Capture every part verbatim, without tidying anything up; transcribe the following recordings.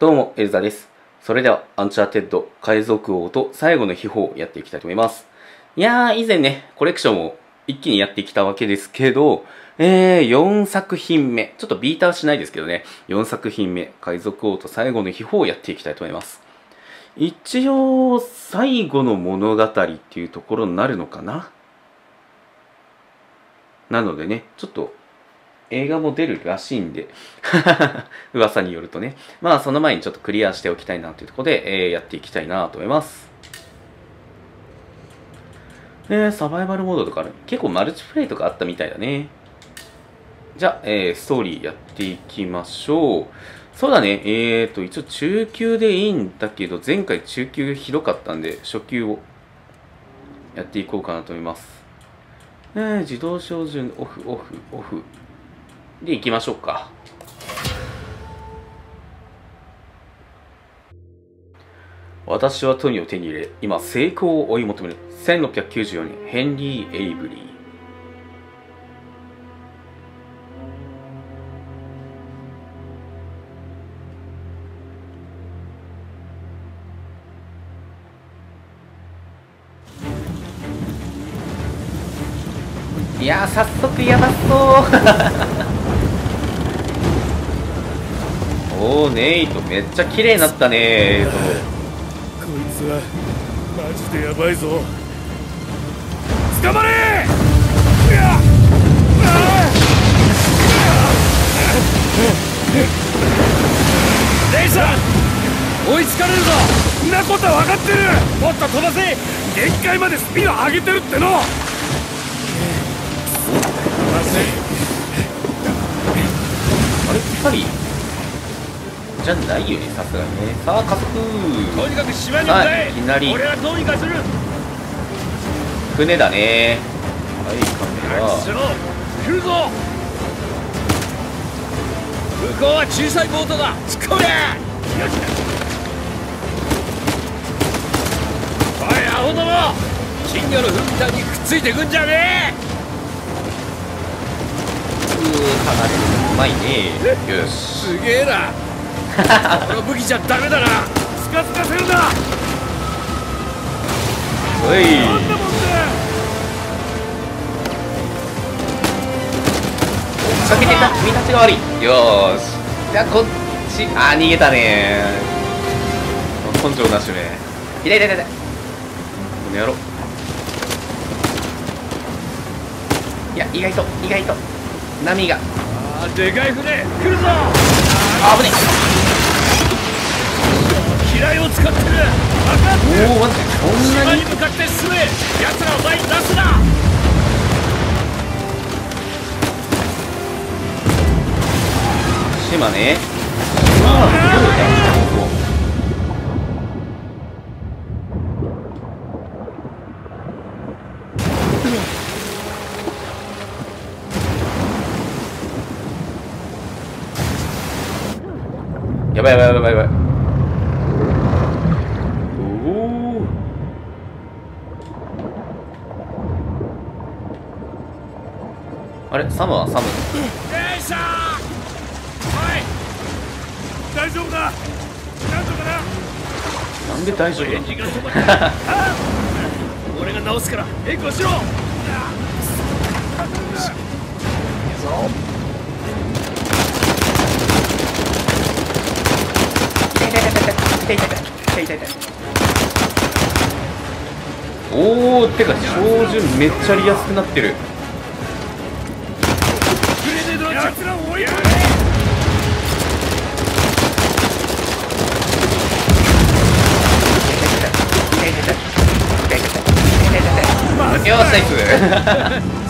どうも、エルザです。それでは、アンチャーテッド、海賊王と最後の秘宝をやっていきたいと思います。いやー、以前ね、コレクションを一気にやってきたわけですけど、えー、よんさくひんめ、ちょっとビーターしないですけどね、よんさくひんめ、海賊王と最後の秘宝をやっていきたいと思います。一応、最後の物語っていうところになるのかな?なのでね、ちょっと、映画も出るらしいんで、噂によるとね。まあ、その前にちょっとクリアしておきたいなというところで、えー、やっていきたいなと思います。えー、サバイバルモードとかある。結構マルチプレイとかあったみたいだね。じゃあ、えー、ストーリーやっていきましょう。そうだね、えーと、一応中級でいいんだけど、前回中級ひどかったんで、初級をやっていこうかなと思います。えー、自動照準オフ、オフ、オフ。で、行きましょうか。私は富を手に入れ、今、成功を追い求める。せんろっぴゃくきゅうじゅうよねん、ヘンリー・エイブリー。いやー、早速やばそうおー、ネイトめっちゃ綺麗になったね。こいつはマジでやばいぞ。捕まれレイさん、追いつかれるぞ。んなことは分かってる。もっと飛ばせ。限界までスピード上げてるっての。まずい、あれパリじゃないよね、さすがにね。さあ、加速。とにかく島に向かえ。いきなり俺はどうにかする。船だね。はい、カメラ来るぞ。向こうは小さいボートだ。突っ込め。よし、おいアホども、金魚のふんだんにくっついてくんじゃねえ。うー、離れるうまいね。よし、すげえな。この武器じゃダメだな。スカスカせるな。おい、なんだもんだ。仕掛けてた。君たちが悪い。よーし、じゃあこっち。あー、逃げたねー。根性なしね。いたいたいたいた。この野郎。いや、意外と意外と波が。あー、でかい船来るぞ。あー、危ねえ。機雷を使ってる。分かってる。おー、待って、こんなに。島に向かって進め。奴らを前に出すな。島ね。島はどうだろう。やばいやばいやばいやばい。あれ、サムはサム。レイシャー、おい、大丈夫だ。大丈夫だ。なんで大丈夫だ。俺が直すからエコしろ。おお、てか照準めっちゃやりやすくなってる。よーし、ナイス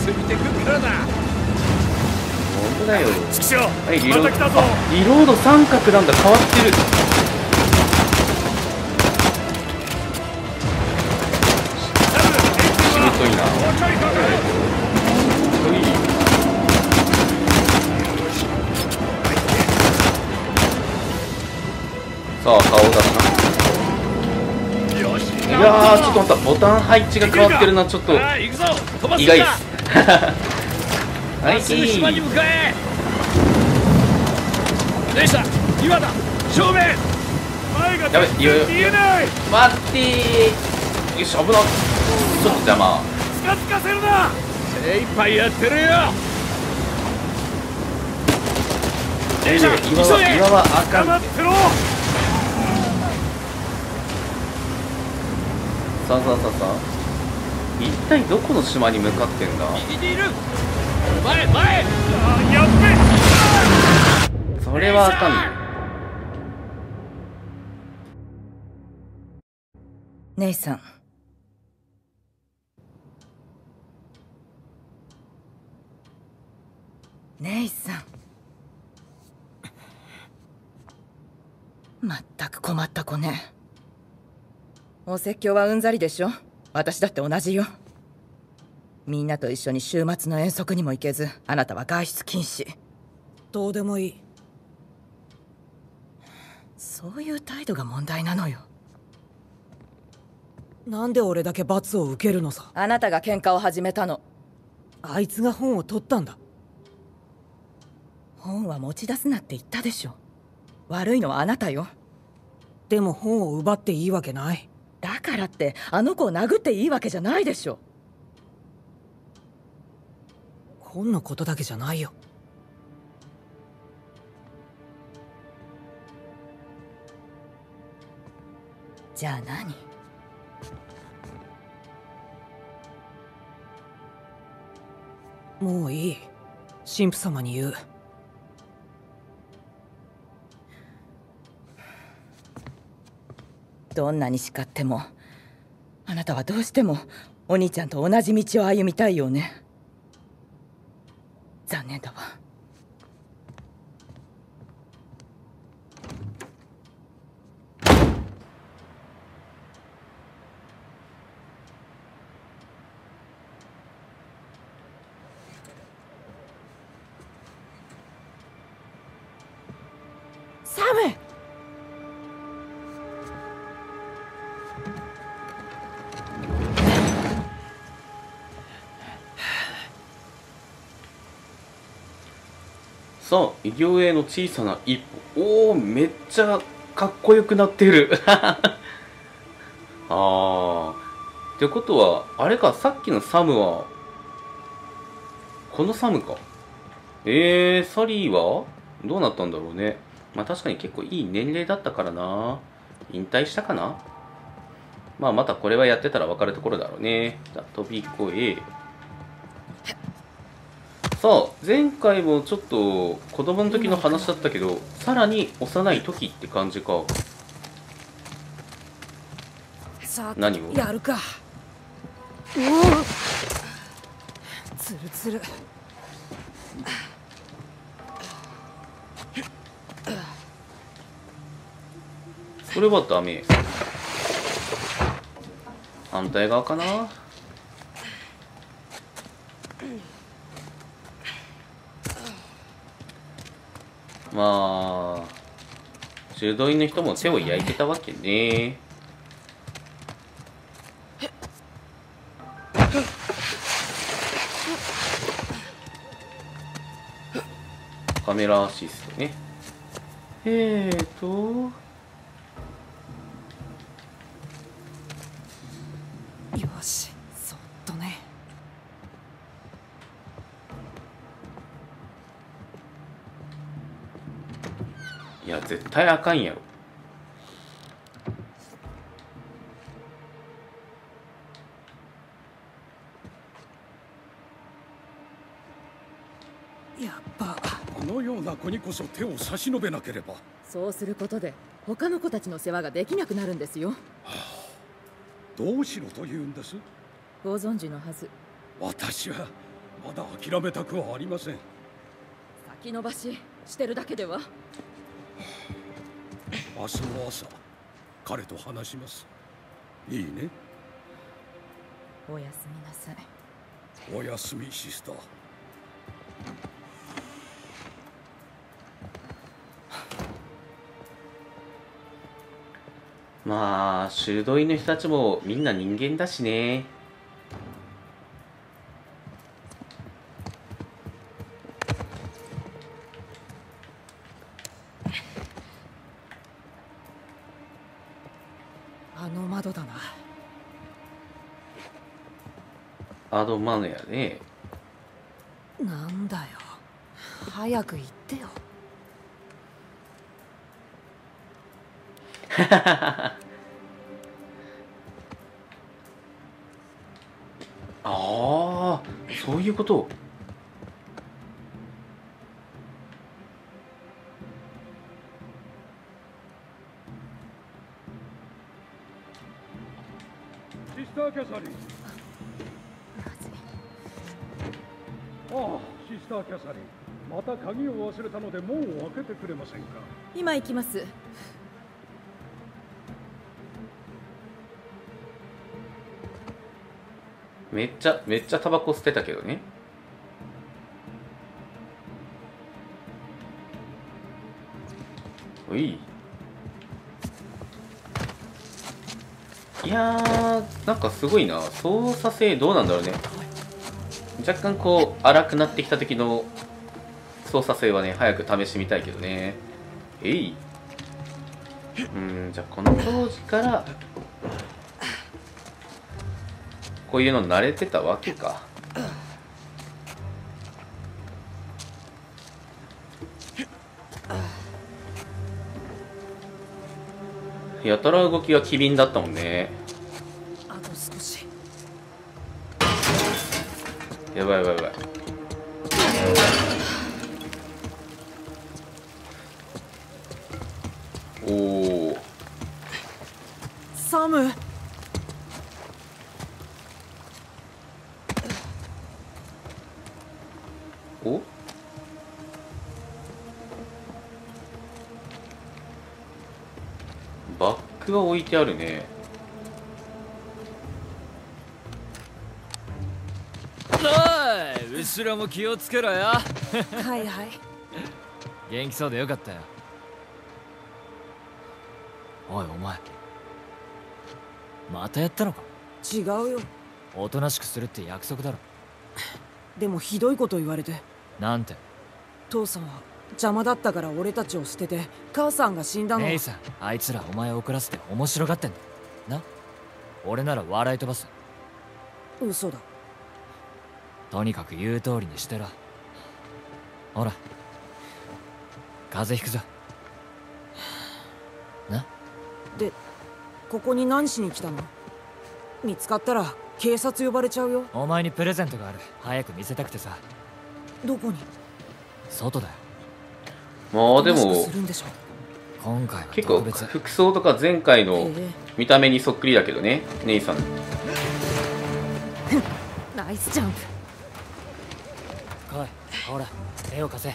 ついてくからな。ほんとだよ。はい、リロード。リロード三角なんだ。変わってる。しぶといな。さあ、顔出しな。いやー、ちょっと待った。ボタン配置が変わってるな。ちょっと意外ですはい、島に向かえ。でした、今だ、正面。やべ、いろいろ待ってー。よし、危なっ、ちょっと邪魔。近づかせるな、精一杯やってるよ。今は、今はあかん。さあさあさあさあ、一体どこの島に向かってんだ。前前、やっべ、それはあかんね。姉さん、姉さん、まったく困った子ね。お説教はうんざりでしょ。私だって同じよ。みんなと一緒に週末の遠足にも行けず、あなたは外出禁止。どうでもいい。そういう態度が問題なのよ。なんで俺だけ罰を受けるのさ。あなたが喧嘩を始めたの。あいつが本を取ったんだ。本は持ち出すなって言ったでしょ。悪いのはあなたよ。でも本を奪っていいわけない。だからってあの子を殴っていいわけじゃないでしょ。本のことだけじゃないよ。じゃあ何？もういい。神父様に言う。どんなに叱っても、あなたはどうしてもお兄ちゃんと同じ道を歩みたいよね。残念だわ。さあ、偉業への小さな一歩。おー、めっちゃかっこよくなってる。ああ。ってことは、あれか、さっきのサムは、このサムか。えー、サリーはどうなったんだろうね。まあ確かに結構いい年齢だったからな。引退したかな。まあまたこれはやってたら分かるところだろうね。じゃあ飛び越え。さあ、前回もちょっと子供の時の話だったけど、さらに幼い時って感じか。さあ、何をやるか。つるつる。それはダメ。反対側かな。まあ、修道院の人も手を焼いてたわけね。カメラアシストね。えーとよし、そっとね。いや、絶対あかんやろ。やっぱこのような子にこそ手を差し伸べなければ。そうすることで他の子たちの世話ができなくなるんですよ。はあ、どうしろと言うんです。ご存知のはず。私はまだ諦めたくはありません。先延ばししてるだけでは。明日の朝、彼と話します。いいね。おやすみなさい。おやすみ、シスター。まあ修道院の人たちもみんな人間だしね。あの窓だな。アドマネやね。なんだよ、早く言ってよ。ああ、そういうこと。シスターキャサリン。ああ、シスターキャサリン。また鍵を忘れたので門を開けてくれませんか。今行きます。めっちゃめっちゃタバコ捨てたけどね。おい。いやー、なんかすごいな。操作性どうなんだろうね。若干こう荒くなってきた時の操作性はね、早く試してみたいけどね。えい。うん、じゃあこの当時から。こういうの慣れてたわけか。やたら動きが機敏だったもんね。あと少し。やばいやばいやばい。おお。サム。お？バッグは置いてあるね。おい、後ろも気をつけろよ。はいはい。元気そうでよかったよ。おいお前、またやったのか。違うよ。おとなしくするって約束だろ。でもひどいこと言われて。なんて？父さんは邪魔だったから俺たちを捨てて、母さんが死んだの。姉さん、あいつらお前を怒らせて面白がってんだな。俺なら笑い飛ばす。嘘だ。とにかく言う通りにしてろ。ほら、風邪ひくぞな。で、ここに何しに来たの？見つかったら警察呼ばれちゃうよ。お前にプレゼントがある。早く見せたくてさ。どこに？外だよ。まあでも今回は結構服装とか前回の見た目にそっくりだけどね、姉さん。ナイスジャンプ。来い、ほら手を貸せ。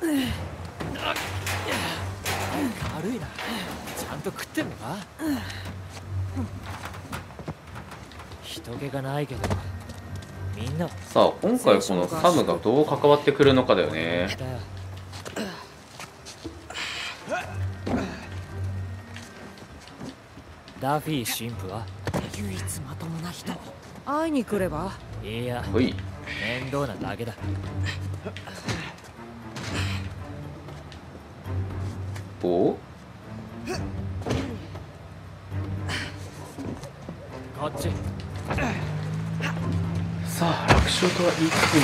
軽いな。ちゃんと食ってんのか。人気がないけどみんな。さあ今回このサムがどう関わってくるのかだよね。ダフィー神父は唯一まともな人。会いに来れば。いや、面倒なだけだ。お？こっち。さあ楽勝とは言いつつも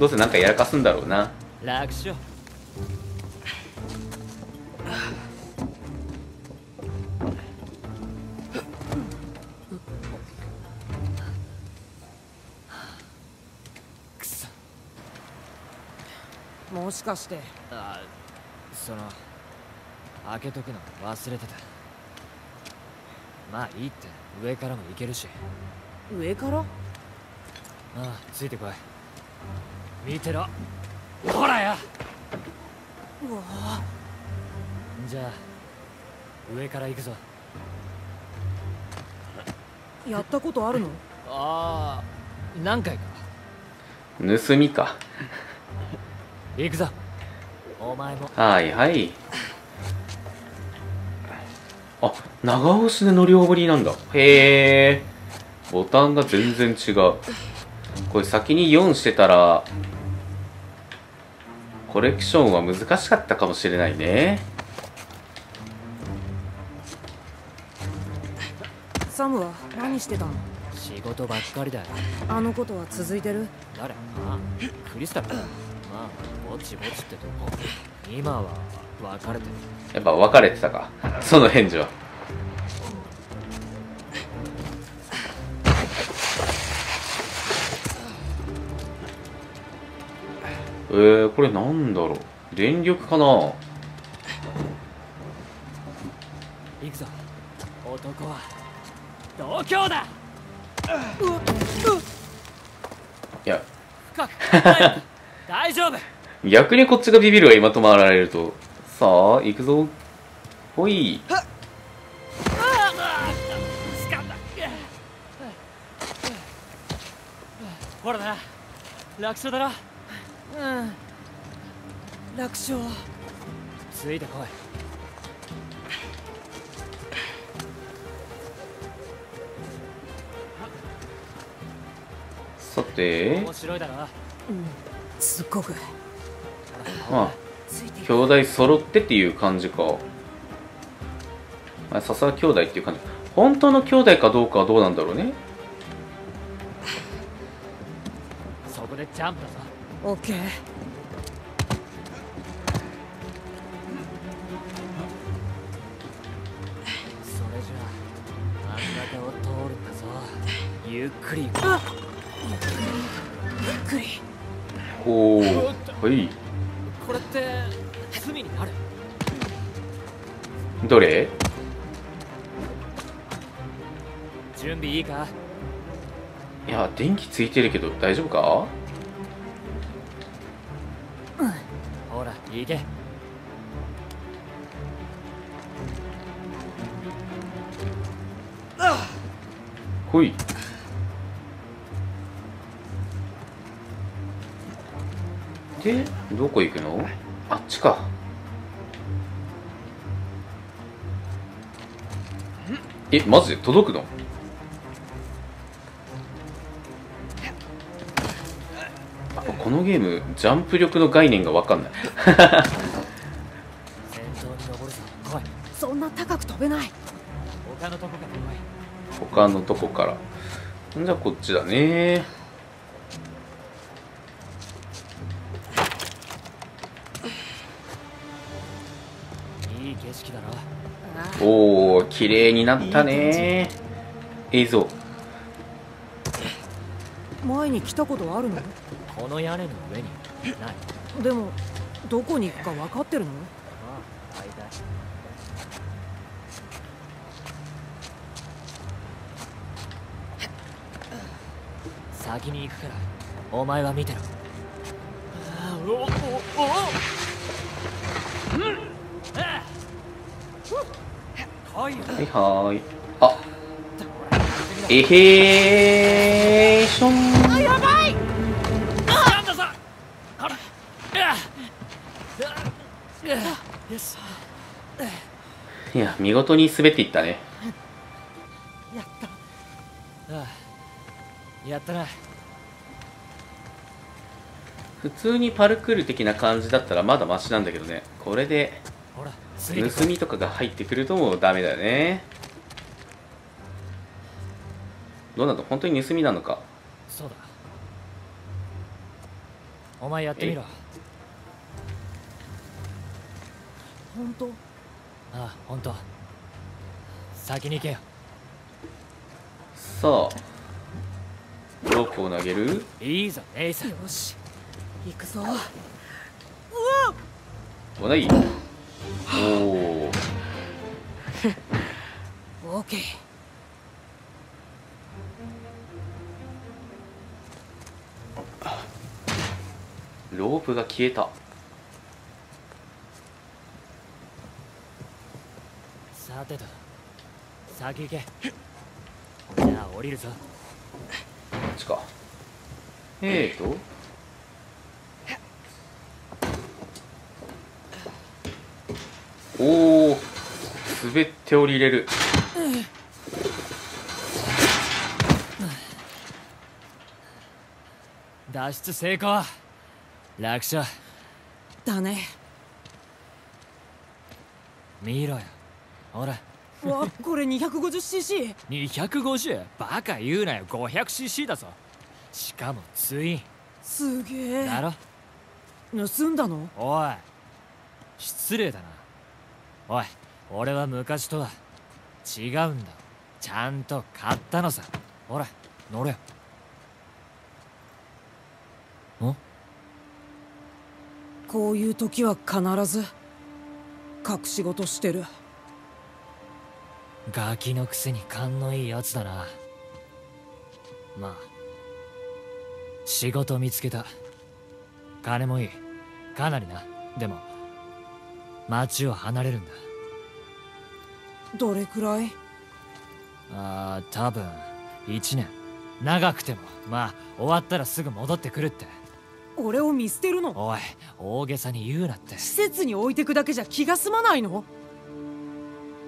どうせなんかやらかすんだろうな。楽勝。くそ。もしかして。あ、その開けとくの忘れてた。まあいいって、上からも行けるし。上から？ああ、ついてこい。見てろ。ほらや。うわ。じゃあ上から行くぞ。やったことあるの？ああ、何回か。盗みか。行くぞ。お前も。はいはい。あ、長押しで乗りおぶりなんだ。へえ。ボタンが全然違う。これ先によんしてたらコレクションは難しかったかもしれないね。サムは何してたの？仕事ばっかりだよ。あのことは続いてる？誰？あ、クリスタル。まあ、ぼちぼちってとこ。今は別れてる。やっぱ別れてたか。その返事は。えー、これなんだろう。電力かな。行くぞ。男は同郷だ。いや大丈夫。逆にこっちがビビるわ、今止まられると。さあ行くぞ。ほい。ほらな、楽勝だろ。うん、楽勝。ついてこい。さて、面白いだな。うん、すっごく。まあ、兄弟揃ってっていう感じか。まあ、笹兄弟っていう感じ。本当の兄弟かどうかはどうなんだろうね。そこでジャンプだぞ。オッケー。それじゃあ、真ん中を通るんだぞ。ゆっくり行こう。ゆっくり。おお、はい。これって罪になる。どれ？準備いいか？いや、電気ついてるけど大丈夫か？ほら、行け。ほい。で、どこ行くの？あっちか。え、マジで届くの？このゲーム、ジャンプ力の概念がわかんない。そんな高く飛べない。他のとこから来い。他のとこから。じゃあこっちだね。いい景色だな。おお、綺麗になったね。映像。前に来たことあるの？この屋根の上にない。でもどこに行くか分かってるの？先に行くからお前は見てろ。はいはい。あ、えへーしょん。やばい。いや、見事に滑っていったね。やった。ああ、やったな。普通にパルクール的な感じだったらまだマシなんだけどね。これで盗みとかが入ってくるともうダメだよね。どうなの？本当に盗みなのか。そうだ。お前やってみろ。本当？ああ、本当。先に行けよ。さあ、ロープを投げる。いいぞ、エイサー。よし、行くぞ。うわっ！おない。おお。オーケー。ロープが消えた。さてと、先行け。じゃあ降りるぞ。こっちか。えーとおお、滑って降りれる。脱出成功。楽勝だね。見ろよ。ほら、わ、これ にひゃくごじゅうシーシー にひゃくごじゅう? バカ言うなよ、ごひゃくシーシー だぞ。しかもツイン。すげえだろ。盗んだの？おい、失礼だな。おい、俺は昔とは違うんだ。ちゃんと買ったのさ。ほら乗れよ。ん？こういう時は必ず隠し事してる。ガキのくせに勘のいいやつだな。まあ仕事見つけた。金もいい、かなりな。でも町を離れるんだ。どれくらい？ああ、多分いちねん、長くても。まあ終わったらすぐ戻ってくるって。俺を見捨てるの？おい、大げさに言うなって。施設に置いてくだけじゃ気が済まないの？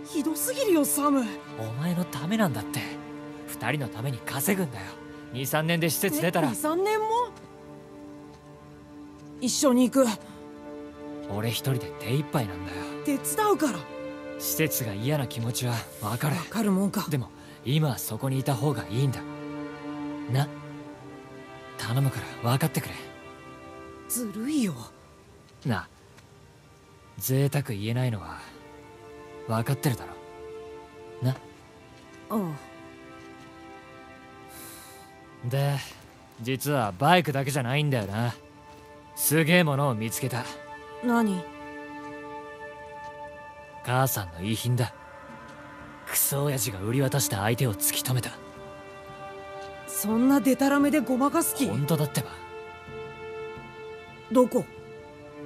ひどすぎるよサム。お前のためなんだって。二人のために稼ぐんだよ。にさんねんで施設出たら。にさんねんも？一緒に行く。俺一人で手一杯なんだよ。手伝うから。施設が嫌な気持ちは分かる。分かるもんか。でも今はそこにいた方がいいんだな。頼むから分かってくれ。ずるいよな。贅沢言えないのは分かってるだろな。ああ、で実はバイクだけじゃないんだよな。すげえものを見つけた。何？母さんの遺品だ。クソ親父が売り渡した相手を突き止めた。そんなデタラメでごまかす気？本当だってば。どこ？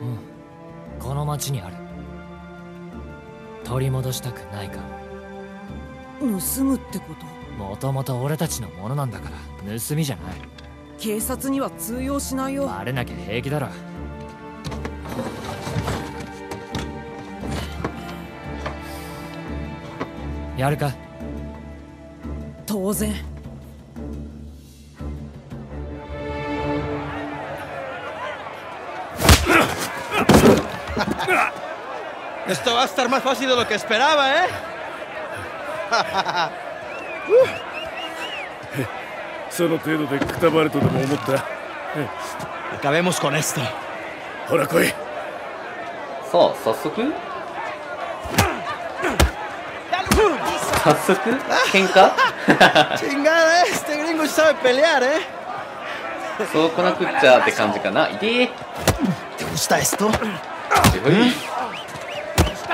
うん、この町にある。取り戻したくないか？盗むってこと？もともと俺たちのものなんだから、盗みじゃない。警察には通用しないよ。バレなきゃ平気だろ。やるか？当然。Esto va a estar más fácil de lo que esperaba, ¿eh? Solo te doy de cutabar todo como muta. Acabemos con esto. Ahora, coi. So, ¿sasuku? ¿Sasuku? ¿Kenka? Chingada, eh. Este gringo sabe pelear, ¿eh? So, con la cuchara de kanji, ¿no? ¿Te gusta esto?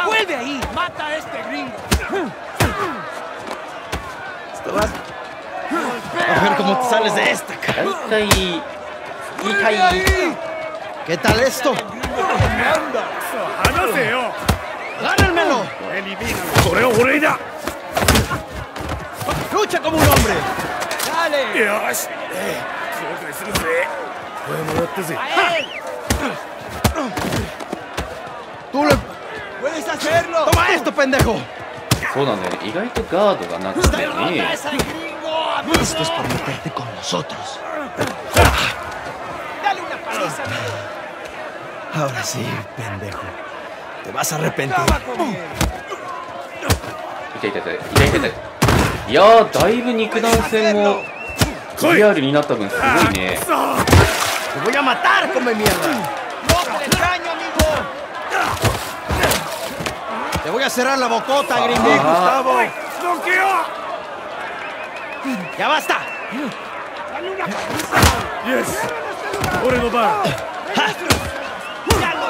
¡Vuelve ahí! ¡Mata a este gringo! Esto vas... A ver cómo te sales de esta, cara. ¿Qué tal esto? ¡Gánenmelo! ¡Correo, Oreida! ¡Lucha como un hombre! ¡Dale! ¡Tú le...Toma esto, pendejo. Esto es por meterte con nosotros. Dale una paliza. Ahora sí, pendejo. Te vas a arrepentir. Ya, だいぶ肉弾戦もリアルになった分すごいね。Te voy a matar, come mierda.Te voy a cerrar la bocota, Gringo Gustavo. ¡Bloqueo! ¡Ya basta! ¡Dale una paliza! ¡Yes! ¡Ore no va! ¡Ya lo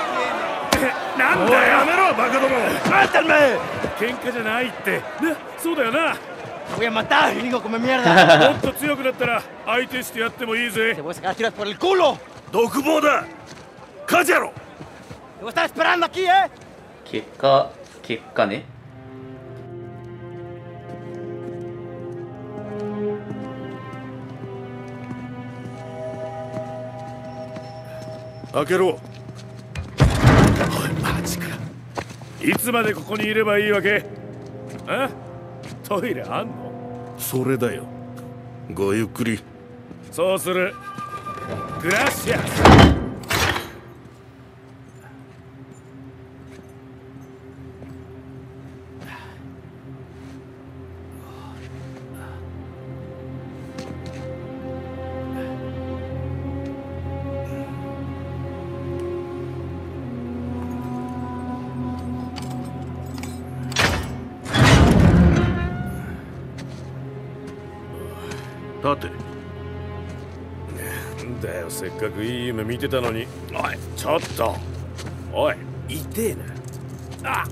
tiene! ¡Nanda, llámelo, vacadomo! ¡Mátenme! ¡Kenka ya no hay! ¡Só da yo na! ¡Te voy a matar, Gringo, come mierda! ¡Monto tío que no estará! ¡Ahí te este yatte mo ii ze! ¡Te voy a sacar tiras por el culo! ¡Dokubou da! ¡Kajaro! ¡Te voy a estar esperando aquí, eh! ¡Kenka!結果ね。開けろ。おいマジか。いつまでここにいればいいわけ？あ？トイレあんの？それだよ。ごゆっくり。そうする。グラシアス。立て。だよ、せっかくいい夢見てたのに。おい、ちょっと。おい、痛えな。あっ、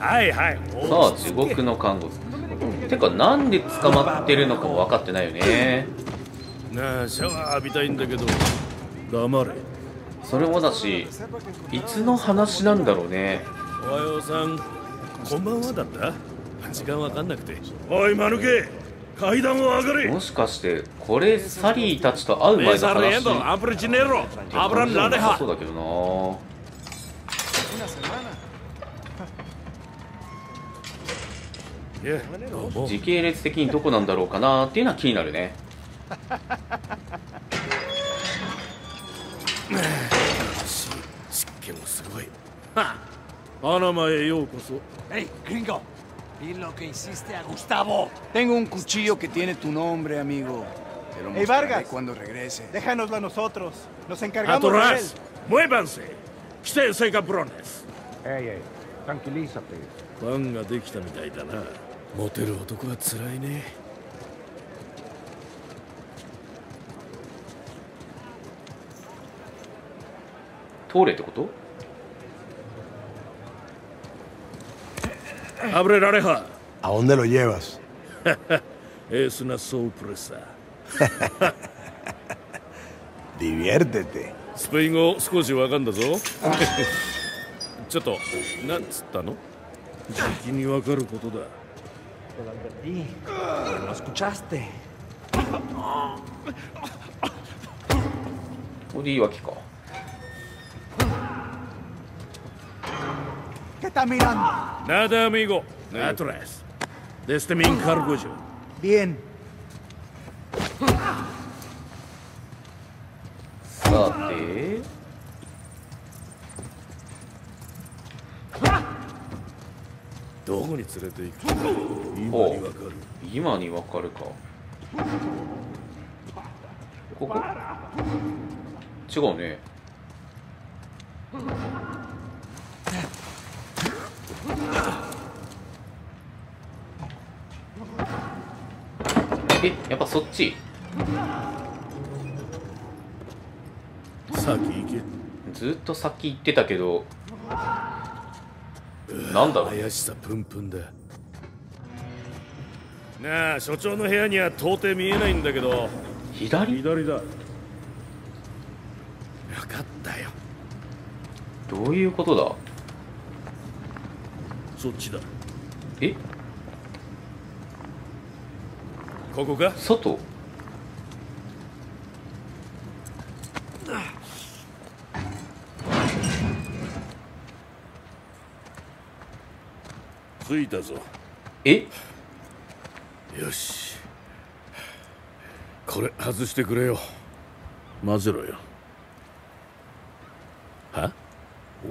はいはい。さあ、地獄の看護師。てか、なんで捕まってるのかも分かってないよね。なあ、シャワー浴びたいんだけど。黙れ。それもだし、いつの話なんだろうね。おはようさん、こんばんはだった。時間わかんなくて。おい、間抜け、階段を上がれ。もしかしてこれサリーたちと会う前の話。そうだけどな。時系列的にどこなんだろうかなっていうのは気になるね。湿気もすごい。はあ、アナマへようこそ。えい、グリンゴ。Dilo que hiciste a Gustavo. Tengo un cuchillo que tiene tu nombre, amigo. Hey, Vargas, cuando regrese. Déjanoslo a nosotros. Nos encargamos de él. Muévanse. Quítense, cabrones. Hey, hey, tranquilízate. ファンができたみたいだな。モテる男はつらいね。通れってこと？アブレラレハ。あ、おんでろ言えます。Es una sorpresa。Diviértete。スペイン語少しわかんだぞ。ちょっと、なんつったの？先にわかることだ。これでいいわけか。Nada, amigo. Atrás. Desde mi encargo yo. Bien. さて。どこに連れて行くか。今にわかる。今にわかるか。ここ。違うね。え、やっぱそっち。先行け。ずっと先行ってたけど。なんだろう、怪しさプンプンだなあ。所長の部屋には到底見えないんだけど。左？左だ。分かったよ。どういうことだ。そっちだ。え、ここか。外。着いたぞ。え、よし、これ外してくれよ。混ぜろよ。は、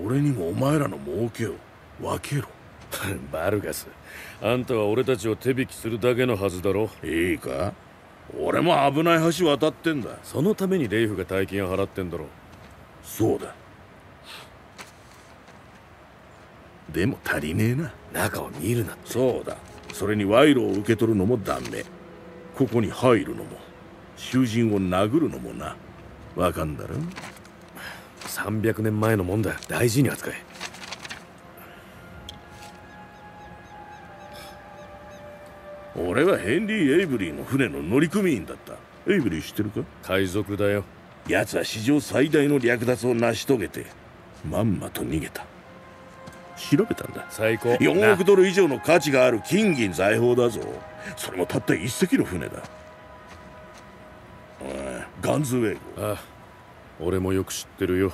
俺にもお前らの儲けを分けろ。バルガス、あんたは俺たちを手引きするだけのはずだろ。いいか、俺も危ない橋渡ってんだ。そのためにレイフが大金を払ってんだろ。そうだ。でも足りねえな。中を見るなって。そうだ。それに賄賂を受け取るのもダメ。ここに入るのも、囚人を殴るのもな。わかんだろ。さんびゃくねんまえのもんだ。大事に扱え。俺はヘンリー・エイブリーの船の乗組員だった。エイブリー知ってるか。海賊だよ。奴は史上最大の略奪を成し遂げて、まんまと逃げた。調べたんだ。最高。よんおくドル以上の価値がある金銀財宝だぞ。それもたった一隻の船だ。ガンズウェイ。ああ、俺もよく知ってるよ。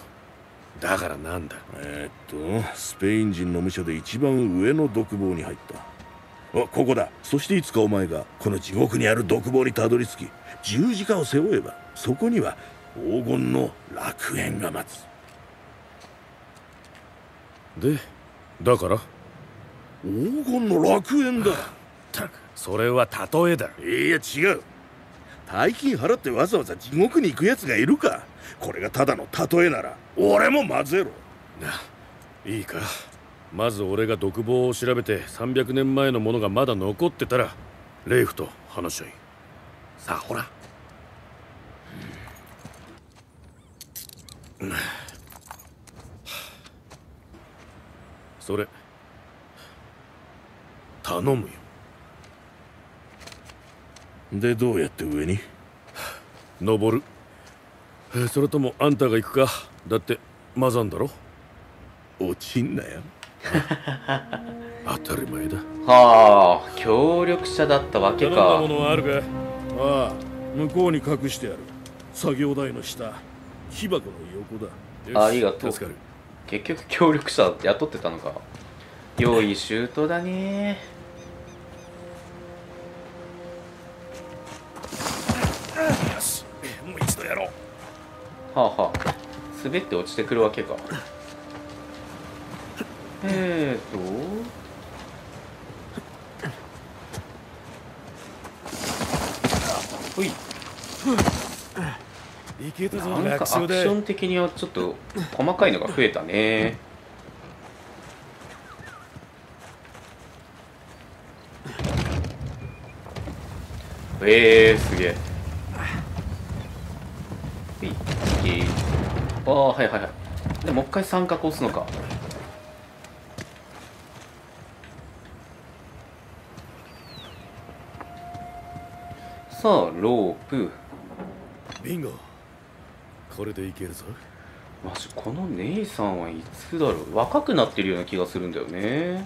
だからなんだ。えー、っとスペイン人の武者で一番上の独房に入った。あ、ここだ。そしていつかお前がこの地獄にある独房にたどり着き、十字架を背負えば、そこには黄金の楽園が待つ。で、だから黄金の楽園だ。ったく、それは例えだ。いや違う。大金払ってわざわざ地獄に行くやつがいるか。これがただの例えなら俺も混ぜろ。いいか、まず俺が独房を調べてさんびゃくねんまえのものがまだ残ってたらレイフと話し合い。さあほら、うん、それ頼むよ。でどうやって上に登る？それともあんたが行くか？だってマザンだろ。落ちんなよ。当たり前だ。はあ、協力者だったわけか。頼んだものはあるか？ああ、向こうに隠してある。作業台の下、木箱の横だ。ありがとう。助かる。結局協力者って雇ってたのか。用意周到だね。よし、もう一度やろう。はあはあ、滑って落ちてくるわけか。えーとほい、なんかアクション的にはちょっと細かいのが増えたね。えー、すげえ。ほい、えー、ああ、はいはいはい。でもう一回三角押すのか。さあ、ロープ。ビンゴ。これでいけるぞ。マジ、この姉さんはいつだろう。若くなってるような気がするんだよね。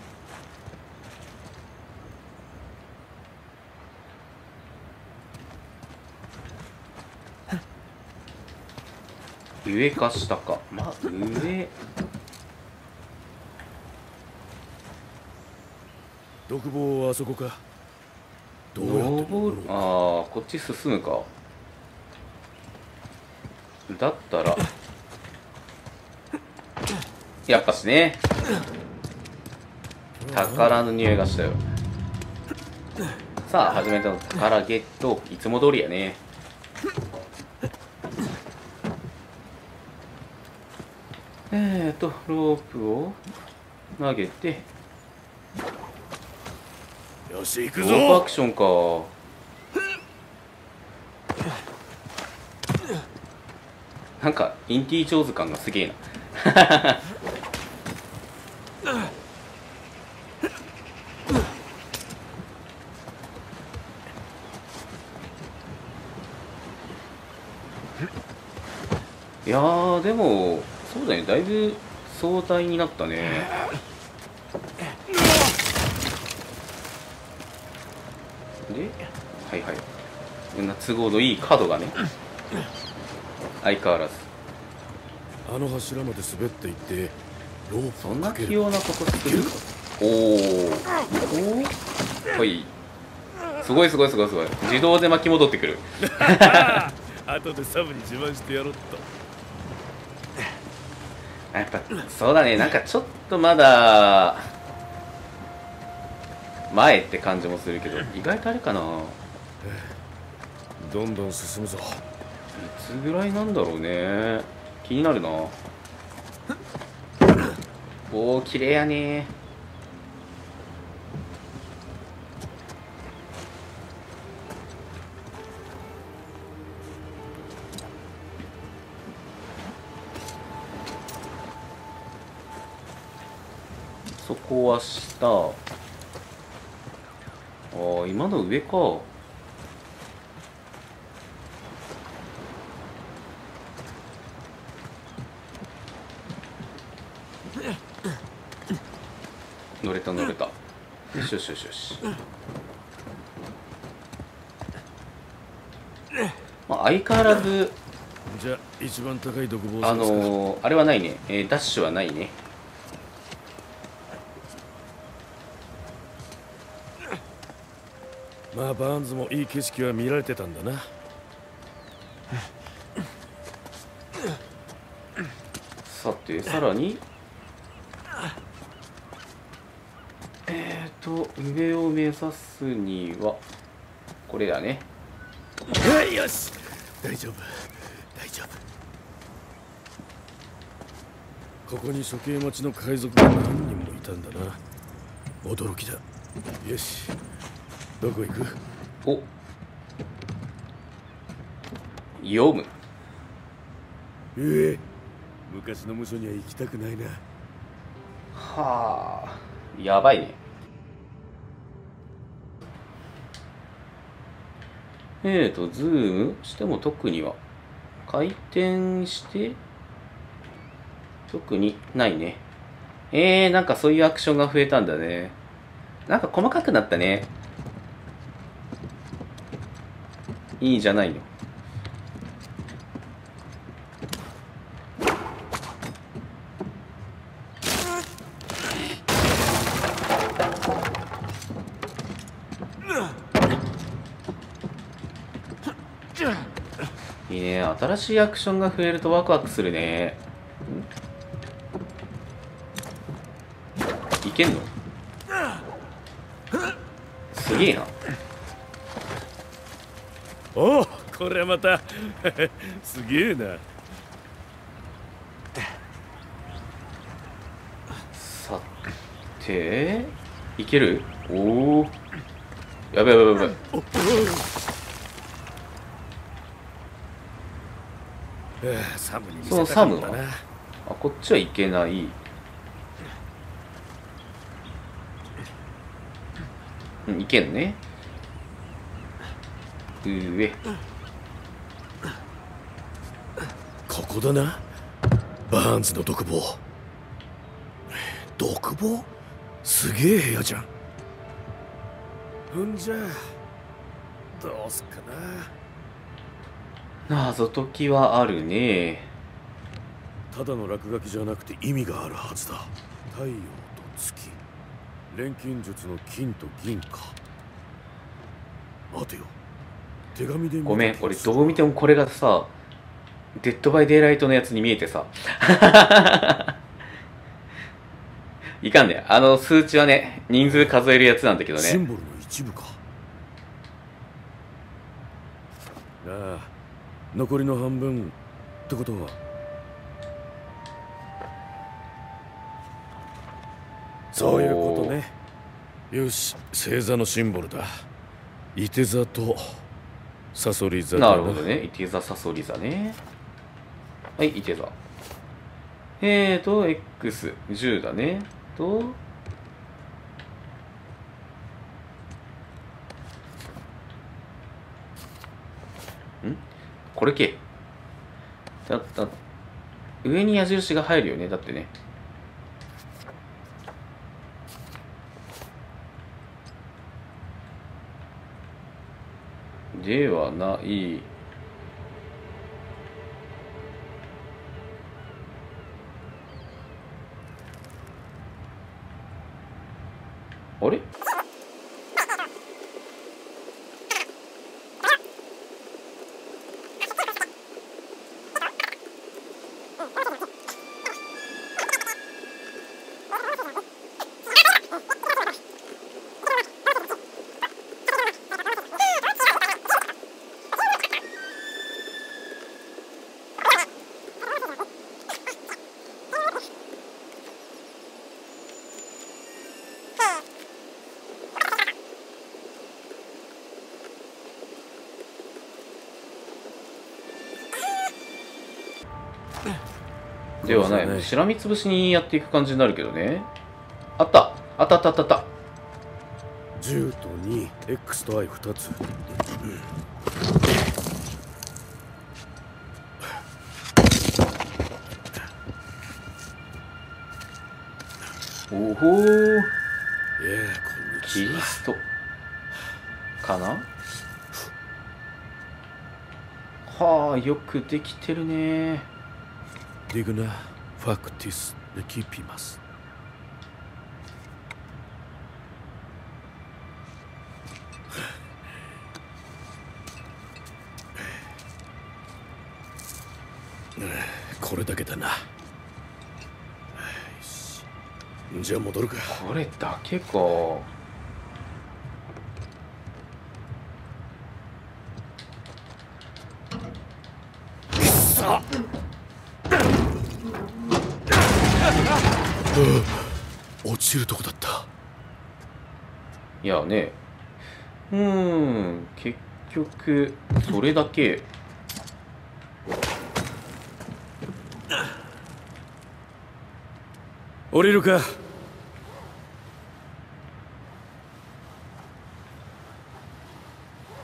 上か下か。まあ、上。独房はあそこか。どうやって登る？ああ、こっち進むか。だったらやっぱしね、宝の匂いがしたよ。さあ、初めての宝ゲット。いつも通りやね。えーとロープを投げて、よし行くぞ。ロープアクションか。なんかインティー・ジョーズ感がすげえな。いやー、でもそうだね、だいぶ壮大になったね。で、はいはい、こんな都合のいい角がね、相変わらず。あの柱まで滑っていってロープをかける。そんな器用なことする？おーおー、はい、すごいすごいすごいすごい。自動で巻き戻ってくる。後でサブに自慢してやろっと。やっぱそうだね、なんかちょっとまだ前って感じもするけど、意外とあれかな。どんどん進むぞ。いつぐらいなんだろうね、気になるな。おお、綺麗やね。そこは下。ああ、今の上か。乗れた乗れた。よしよしよしよし。まあ、相変わらず、じゃあ一番高い独房ですか。あのー、あれはないね、えー、ダッシュはないね。まあ、バーンズもいい景色は見られてたんだな。さて、さらにえーと上を目指すにはこれだね。よし、大丈夫大丈夫。ここに処刑待ちの海賊が何人もいたんだな。驚きだ。よし、どこ行く？お、読む。ええ、昔の無所には行きたくないな。はあ、やばいね。えーと、ズームしても特には回転して特にないね。えー、なんかそういうアクションが増えたんだね。なんか細かくなったね。いいじゃないの。いいね、新しいアクションが増えるとワクワクするね。いけんの？すげえな。おお、これまたすげえな。さて、いける？おお、やばいやばいやばい。そう、サムはあ、こっちはいけない。うん、いけんね。上、ここだな。バーンズの独房。独房？すげえ部屋じゃん。うんじゃどうすっかな。謎解きはあるね。ただの落書きじゃなくて意味があるはずだ。太陽と月、錬金術の金と銀か。待てよ、手紙で見た。ごめん、俺どう見てもこれがさ、デッドバイデイライトのやつに見えてさいかんね、あの数値はね、人数数えるやつなんだけどね。シンボルの一部か。ああ、残りの半分ってことはそういうことね。よし、星座のシンボルだ。いて座とサソリ座だ。なるほどね、いて座、サソリ座ね。はい、いて座。えーと エックスじゅう だねと、これけだった。上に矢印が入るよね、だってね。ではない。あれ、ではない。しらみつぶしにやっていく感じになるけどね。あった、あったあったあったあった。じゅうと にエックス と アイふた つ、うん、おほー、キリストかな。はあ、よくできてるね。ディグナファクティスでキピます。これだけだな。じゃあ戻るか。これだけか。くそっ、うん、落ちるとこだった。いやね、うーん、結局それだけ。降りるか。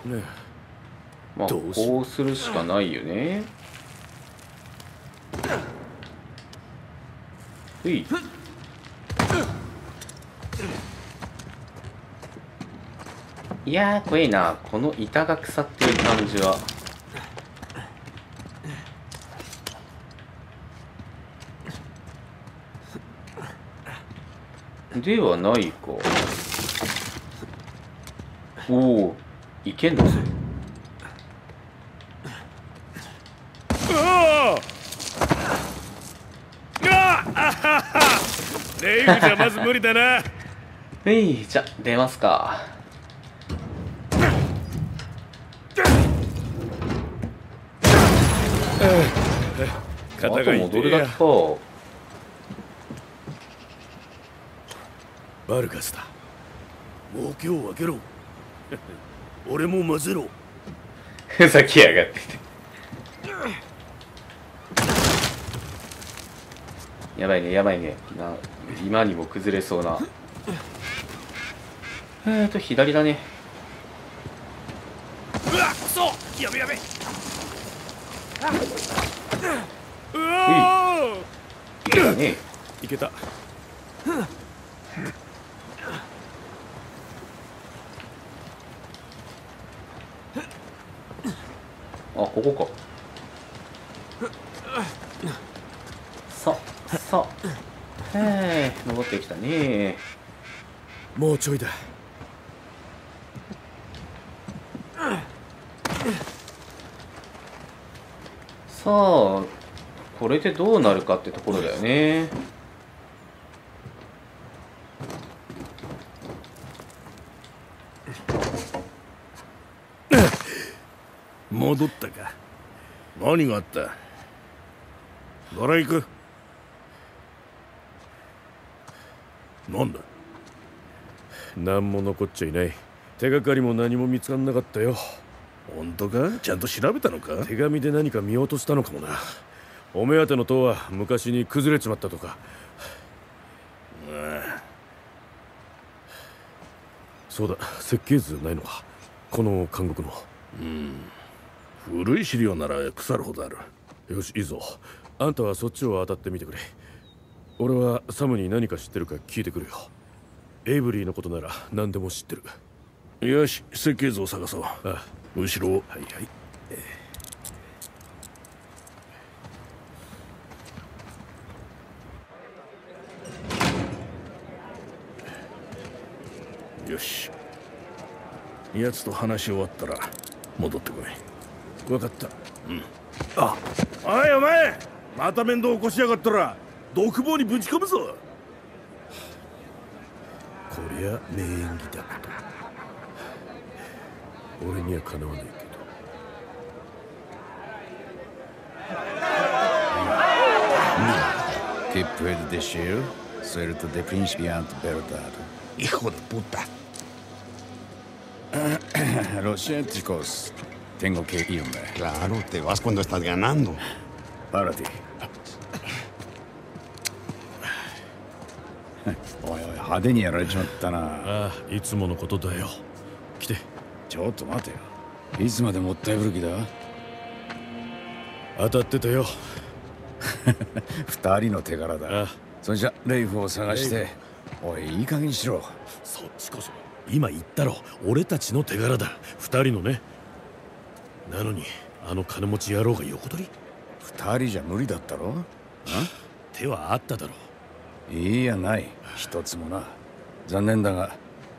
ねえ、まあこうするしかないよね。うい。いやー怖いな、この板が腐ってる感じは。ではないか。おお、いけんの。レイブじゃまず無理だな。えい、じゃ出ますか。あと戻るだけか。バルカスだ。儲けを分けろ。俺も混ぜろ。ふざけやがってて。やばいね、やばいね。な今にも崩れそうな。えっと左だね。うわっ、そうやべやべ。うわいけたね。いけた。あ、ここか。ささへえ、登ってきたね。もうちょいだ。さあこれでどうなるかってところだよね。戻ったか。何があった。どれ行く。なんだ。何も残っちゃいない。手がかりも何も見つかんなかったよ。本当か。ちゃんと調べたのか。手紙で何か見落としたのかもな。お目当ての塔は昔に崩れちまったとか。そうだ、設計図ないのか、この監獄の。うん、古い資料なら腐るほどある。よし、いいぞ。あんたはそっちを当たってみてくれ。俺はサムに何か知ってるか聞いてくるよ。エイブリーのことなら何でも知ってる。よし、設計図を探そう。ああ、後ろを。はいはい。えー、よし、奴と話し終わったら戻ってこい。分かった。うん。あ、おいお前、また面倒起こしやがったら独房にぶち込むぞ。こりゃ名演技だ。俺にはかなわないけど。Que puedo decir, suerte de principiante verdad. Hijo de puta. Los científicos.Tengo que irme. Claro, te vas cuando estás ganando. Para ti. Oye, oye, 派手にやられちまったな。ああ、いつものことだよ。来て。ちょっと待てよ。いつまでもったいぶる気だ。当たってたよ。二人の手柄だ。ああ、それじゃレイフを探して。おい、いい加減にしろ。そっちこそ。今言ったろ。俺たちの手柄だ。二人のね。なのにあの金持ち野郎が横取り。二人じゃ無理だったろ。手はあっただろう。いいやない、一つもな。残念だが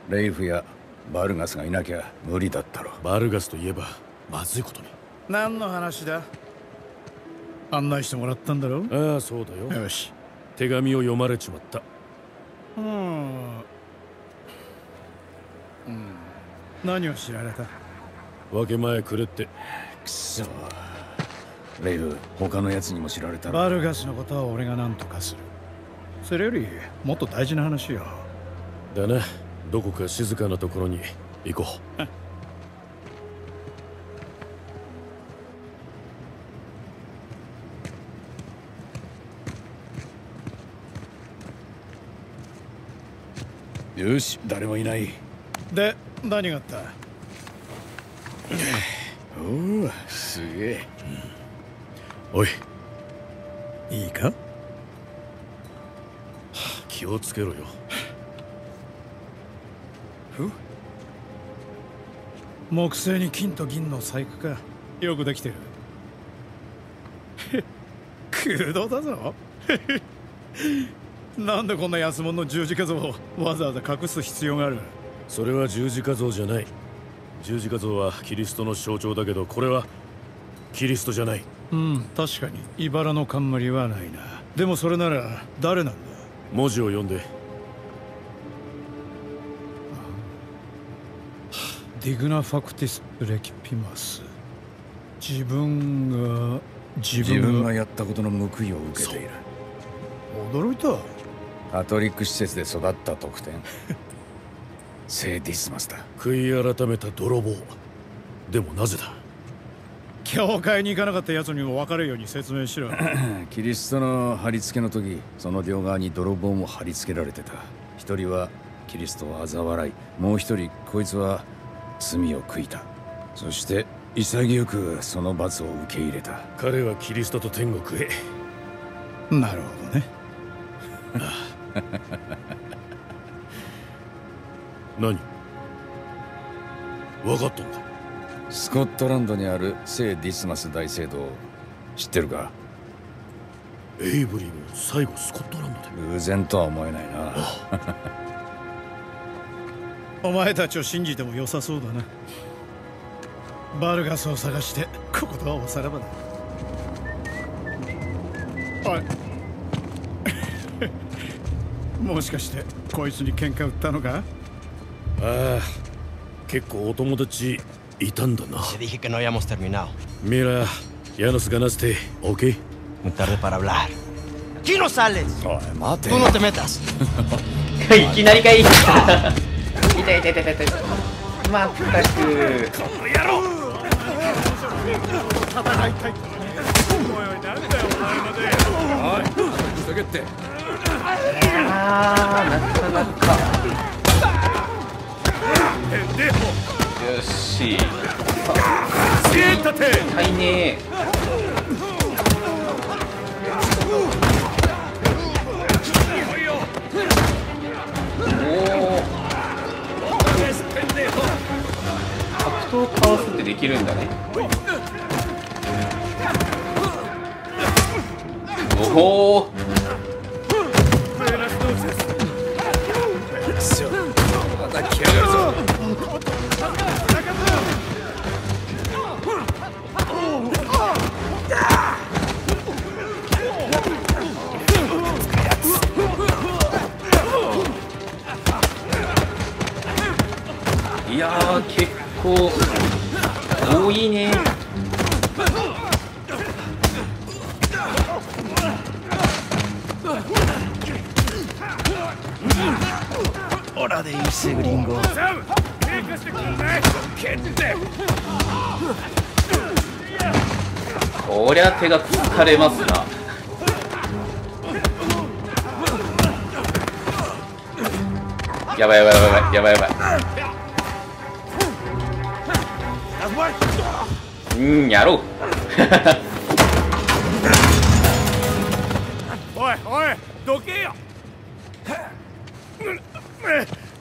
レイフやバルガスがいなきゃ無理だったろ。バルガスといえばまずいことに。何の話だ。案内してもらったんだろ。ああ、そうだよ。よし、手紙を読まれちまった。うーん、うん、何を知られた。分け前くれって。くそ。レイル、他のやつにも知られたら。バルガスのことは俺が何とかする。それよりもっと大事な話よ。だな。どこか静かなところに行こう。よし、誰もいない。で、何があった？おお、すげえ。おい、いいか？気をつけろよ。ふ？木製に金と銀の細工か。よくできてる。空洞だぞ。なんでこんな安物の十字架像をわざわざ隠す必要がある？それは十字架像じゃない。十字架像はキリストの象徴だけど、これはキリストじゃない。うん、確かに茨の冠はないな。でもそれなら誰なんだ？文字を読んで。ディグナファクティスプレキピマス。自分が自分が、自分がやったことの報いを受けている。驚いた。カトリック施設で育った特典。セーディスマスだ。悔い改めた泥棒。でもなぜだ？教会に行かなかった奴にも分かるように説明しろ。キリストの貼り付けの時、その両側に泥棒も貼り付けられてた。一人はキリストを嘲笑い、もう一人こいつは罪を悔いた。そして潔くその罰を受け入れた。彼はキリストと天国へ。なるほどね。何？分かったんだ。スコットランドにある聖ディスマス大聖堂、知ってるか？エイブリーも最後スコットランドで。偶然とは思えないな。お前たちを信じても良さそうだな。バルガスを探してこことはおさらばだ。おい、もしかしてこいつに喧嘩売ったのか？ああ、結構お友達いたんだな。ミラ、やのすがなすて、オッケー？おい、待て。いきなりかい。痛い痛い痛い痛い。まったく。この野郎！戦いたい。おいおい、なんだよお前まで。おい、急げって。あなかなか。よし。はいね。格闘をかわすってできるんだね。おお。いやー、結構多いね。オラでいいセグリンゴ。こりゃ手が疲れますな。やばいやばいやばいやばいやばい。うん、やろう。おいおい、どけよ。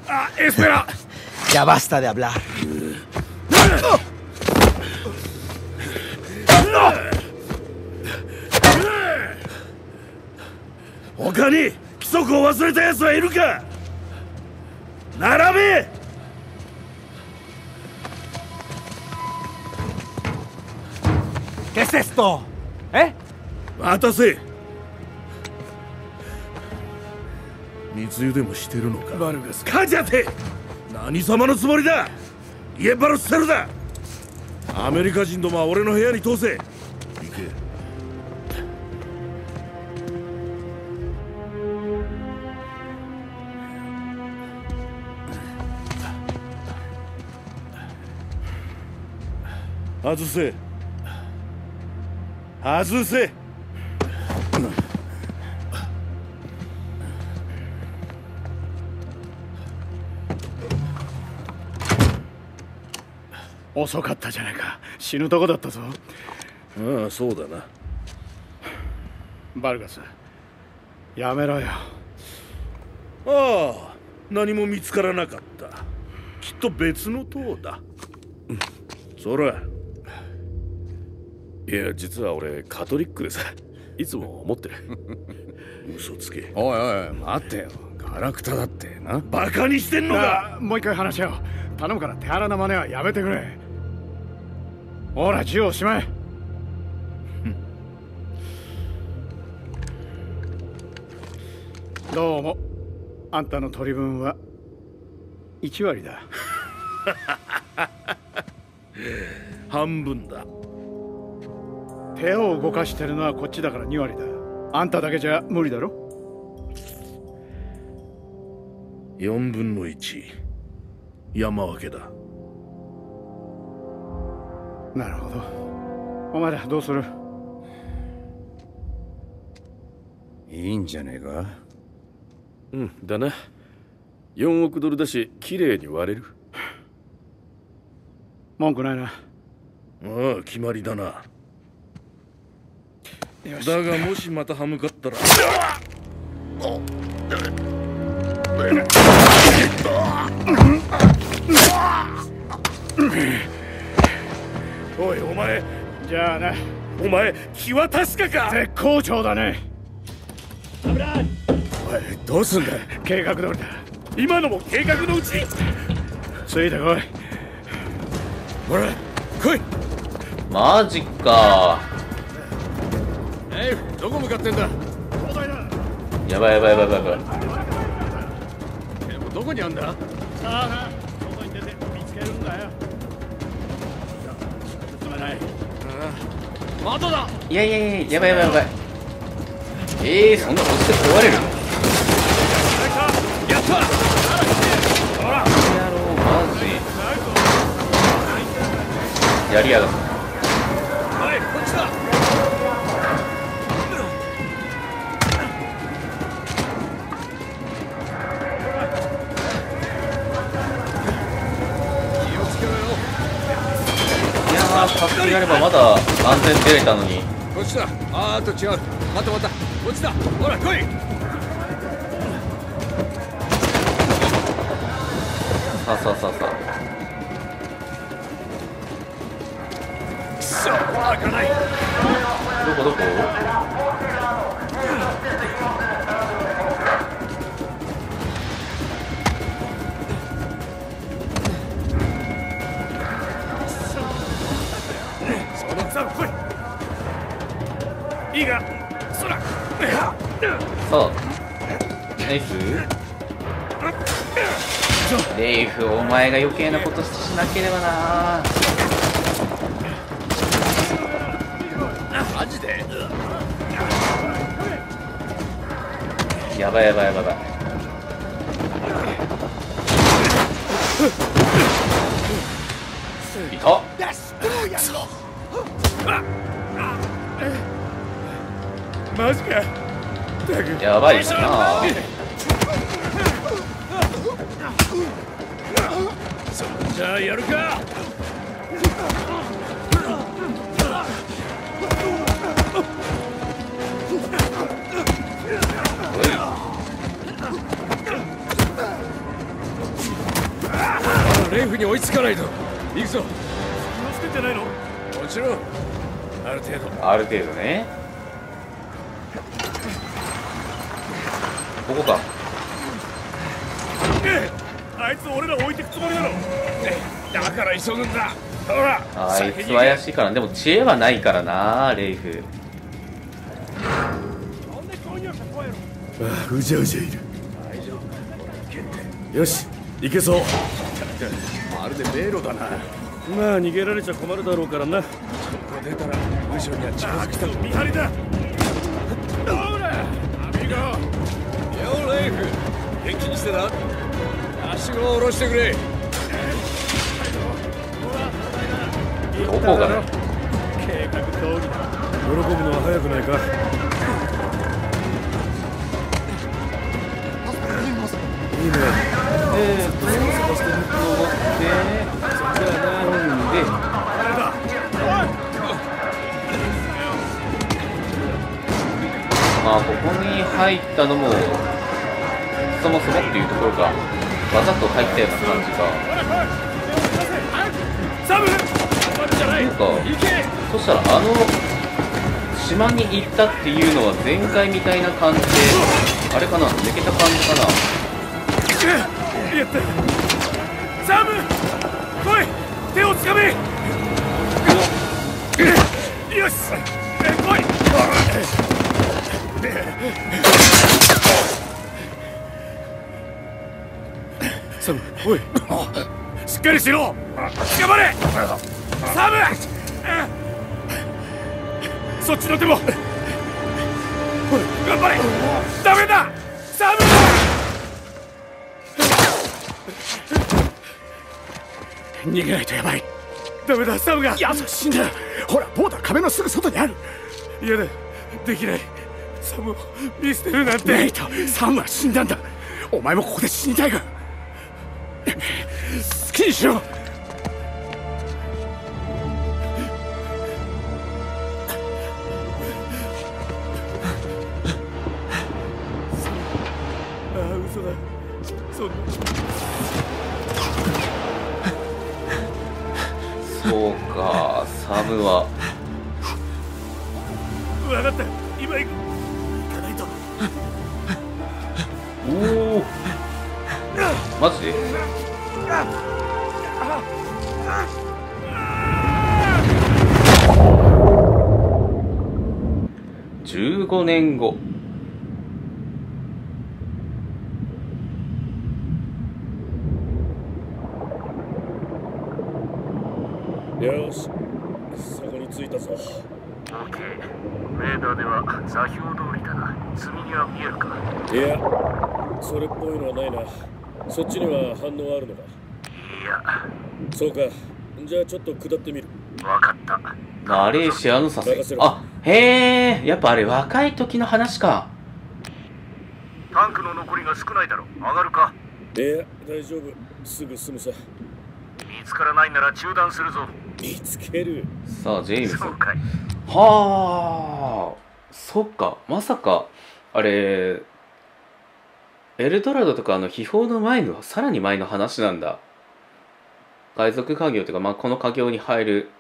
あ、エスペラ。やばしたであぶら。他に規則を忘れたやつはいるか。並べ。え？渡せ。密輸でもしてるのか。バルガス。カジャテ。何様のつもりだ。イエバロスセルだ。アメリカ人どもは俺の部屋に通せ。行け。外せ外せ。遅かったじゃないか。死ぬとこだったぞ。ああ、そうだな。バルガス、やめろよ。ああ、何も見つからなかった。きっと別の塔だ。そら、いや、実は俺カトリックでさ、いつも思ってる。嘘つけ。おいおい、待てよ。ガラクタだってな。バカにしてんのか。もう一回話し合おう。頼むから手荒な真似はやめてくれ。ほら、銃をしまえ。どうも、あんたの取り分はいちわりだ。半分だ。手を動かしてるのはこっちだからにわりだ。あんただけじゃ無理だろ。よんぶんのいち、山分けだ。なるほど。お前らどうする？いいんじゃねえか。うんだな。よんおくドルだし、きれいに割れる。文句ないな。ああ、決まりだな。だが、もしまた歯向かったら。おい、お前。じゃあな。お前、気は確かか。絶好調だね。おい、どうすんだ。計画通りだ。今のも計画のうちに。ついてこい。ほら、来い。マジか。えい、どこ向かってんだ。やばいやばいやばいやばい。どこにあんだ。さあな、外に出て見つけるんだよ。進めない。まだだ。いやいやいや、やばいやばいやばい。ええー、そんな落ちて壊れるの。やったやった。やりやがった。はい、こっちだ。気をつけろよ。いやー、パッとやればまだ安全出れたのに。こっちだ。あーっと違う。またまた。こっちだ。ほら、来い。さあさあさあさあ。開かない。どこどこ。いいが、そら。そう。レイフ。レイフ、お前が余計なことしなければな。マジでやばいやばいやばいやばい。いた。マジか。やばいなあ。そんじゃやるか。レイフに追いつかないと。行くぞ。気をつけてないの。もちろん。ある程度。ある程度ね。ここか。あいつ俺ら置いてくつもりだろ。だから急ぐんだ。ほら。あいつ怪しいから。でも知恵はないからな、レイフ。ああ、うじゃうじゃいる。よし、行けそう。まるで迷路だな。まあ逃げられちゃ困るだろうからな。ここ出たら部署には近づきた。見張りだ。おら、アミゴ。よレイフ、元気にしてな。足を下ろしてくれ。どこがね、計画通りだ。喜ぶのは早くないか。いいね。えーと、そして向こうをってじゃなんで誰だ。まあここに入ったのもそもそもっていうところか、わざと入ったような感じか。そしたらあの島に行ったっていうのは前回みたいな感じであれかな、抜けた感じかな。サム来い、手をつかめ。よし来い。サムおい、しっかりしろ。頑張れサム、そっちの手も頑張れ。ダメだサム。逃げないとやばい。ダメだサムが。いや死んだ。ほらボーダー壁のすぐ外にある。いやだ、できない。サムを見捨てるなんて。ネイト、サムは死んだんだ。お前もここで死にたいか。好きにしろ。サムは分かった、今行く。行かないと。おおマジでじゅうごねんご。よし着いたぞ。オッケー、レーダーでは座標通りだな。積み荷は見えるか。いや、それっぽいのはないな。そっちには反応あるのか。いや、そうか。じゃあちょっと下ってみる。わかった。ガレーシアのさせ。あ、へえ、やっぱあれ若い時の話か。タンクの残りが少ないだろ。上がるか。いや、大丈夫。すぐ済むさ。見つからないなら中断するぞ。見つける。さあジェイムス。はあ、そっか。まさかあれエルドラドとかあの秘宝の前のさらに前の話なんだ。海賊家業というか、まあ、この家業に入る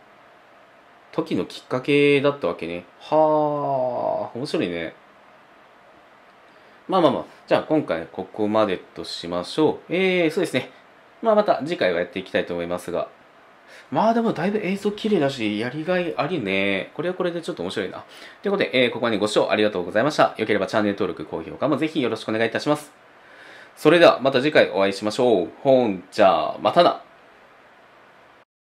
時のきっかけだったわけね。はあ面白いね。まあまあまあ、じゃあ今回ここまでとしましょう。えー、そうですね、まあ、また次回はやっていきたいと思いますが、まあでもだいぶ映像綺麗だし、やりがいありね。これはこれでちょっと面白いな。ということで、えー、ここまでご視聴ありがとうございました。よければチャンネル登録、高評価もぜひよろしくお願いいたします。それではまた次回お会いしましょう。ほんじゃあ、またな。